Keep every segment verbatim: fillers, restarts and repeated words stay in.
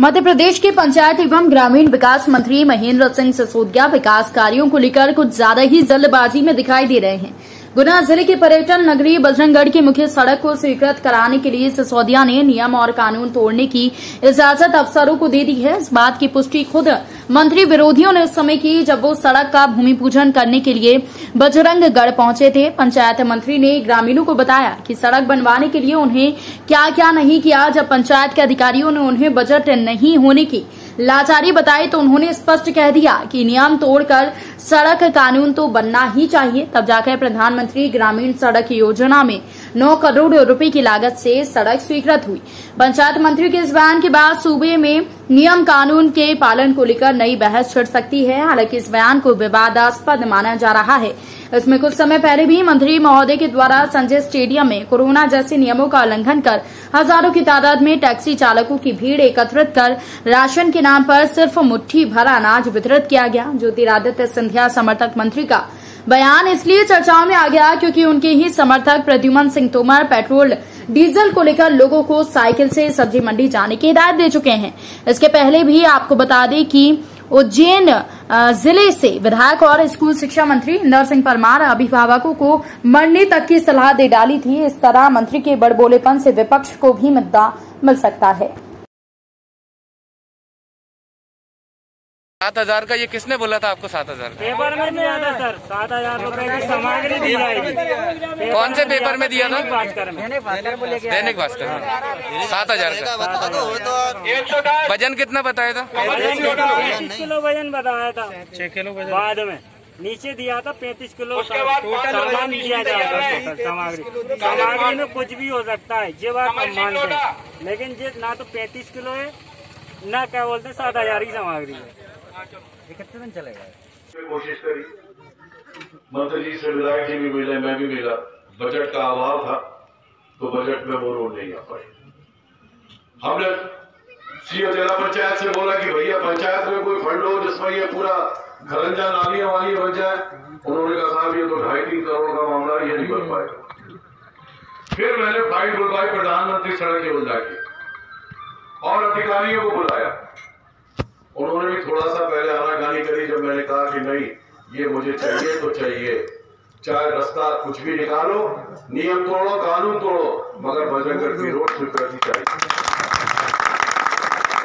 मध्य प्रदेश के पंचायत एवं ग्रामीण विकास मंत्री महेंद्र सिंह सिसोदिया विकास कार्यों को लेकर कुछ ज्यादा ही जल्दबाजी में दिखाई दे रहे हैं। गुना जिले के पर्यटन नगरी बजरंगगढ़ की मुख्य सड़क को स्वीकृत कराने के लिए सिसोदिया ने नियम और कानून तोड़ने की इजाजत अफसरों को दे दी है। इस बात की पुष्टि खुद मंत्री विरोधियों ने उस समय की जब वो सड़क का भूमि पूजन करने के लिए बजरंगगढ़ पहुंचे थे। पंचायत मंत्री ने ग्रामीणों को बताया कि सड़क बनवाने के लिए उन्हें क्या क्या नहीं किया। जब पंचायत के अधिकारियों ने उन्हें बजट नहीं होने की लाचारी बताई तो उन्होंने स्पष्ट कह दिया कि नियम तोड़कर सड़क कानून तो बनना ही चाहिए। तब जाकर प्रधानमंत्री ग्रामीण सड़क योजना में नौ करोड़ रुपए की लागत से सड़क स्वीकृत हुई। पंचायत मंत्री के इस बयान के बाद सूबे में नियम कानून के पालन को लेकर नई बहस छिड़ सकती है। हालांकि इस बयान को विवादास्पद माना जा रहा है। इसमें कुछ समय पहले भी मंत्री महोदय के द्वारा संजय स्टेडियम में कोरोना जैसे नियमों का उल्लंघन कर हजारों की तादाद में टैक्सी चालकों की भीड़ एकत्रित कर राशन के नाम पर सिर्फ मुट्ठी भर अनाज वितरित किया गया। ज्योतिरादित्य सिंधिया समर्थक मंत्री का बयान इसलिए चर्चाओं में आ गया क्योंकि उनके ही समर्थक प्रद्युमन सिंह तोमर पेट्रोल डीजल को लेकर लोगों को साइकिल से सब्जी मंडी जाने की हिदायत दे चुके हैं। इसके पहले भी आपको बता दें कि उज्जैन जिले से विधायक और स्कूल शिक्षा मंत्री इंदर सिंह परमार अभिभावकों को मरने तक की सलाह दे डाली थी। इस तरह मंत्री के बड़बोलेपन से विपक्ष को भी मुद्दा मिल सकता है। सात हजार का ये किसने बोला था आपको? सात हजार पेपर में दिया था सर। सात हजार रूपए की सामग्री दी जाएगी। कौन से पेपर में दिया था? दैनिक भास्कर में। सात हजार का वजन कितना बताया था? पैंतीस किलो वजन बताया था। छह किलो वजन बाद में नीचे दिया था। पैंतीस किलो उसके बाद सामान दिया जाएगा। सामग्री सामग्री में कुछ भी हो सकता है ये बात हम मानते हैं, लेकिन ये ना तो पैंतीस किलो है ना क्या बोलते सात हजार की सामग्री है। इकहत्तर दिन चलेगा। कोशिश करी मंत्री जी से, विधायक जी भी मिले, मैं भी मिला। बजट का अभाव था तो बजट में वो रोल नहीं आ पाए। हमने सीओ जिला पंचायत से बोला कि भैया पंचायत में कोई फंड हो जिसमें ये पूरा घरंजा नालियां वाली बन जाए। उन्होंने कहा साहब ये तो ढाई तीन करोड़ का मामला, ये नहीं बन पाएगा। फिर मैंने फाइट बुलवाई प्रधानमंत्री सड़क योजना की और अधिकारियों को बुलाया। उन्होंने भी थोड़ा सा पहले आनाकानी करी। जब मैंने कहा कि नहीं ये मुझे चाहिए तो चाहिए, चाहे रास्ता कुछ भी निकालो, नियम तोड़ो, कानून तोड़ो, मगर बजरंगगढ़ की रोड स्वीकृति चाहिए।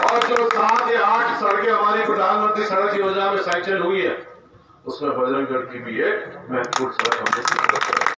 और जो सात या आठ सड़कें हमारी प्रधानमंत्री सड़क योजना में सैंक्शन हुई है उसमें बजरंगगढ़ की भी एक महत्वपूर्ण सड़क हमने स्वीकृत करी।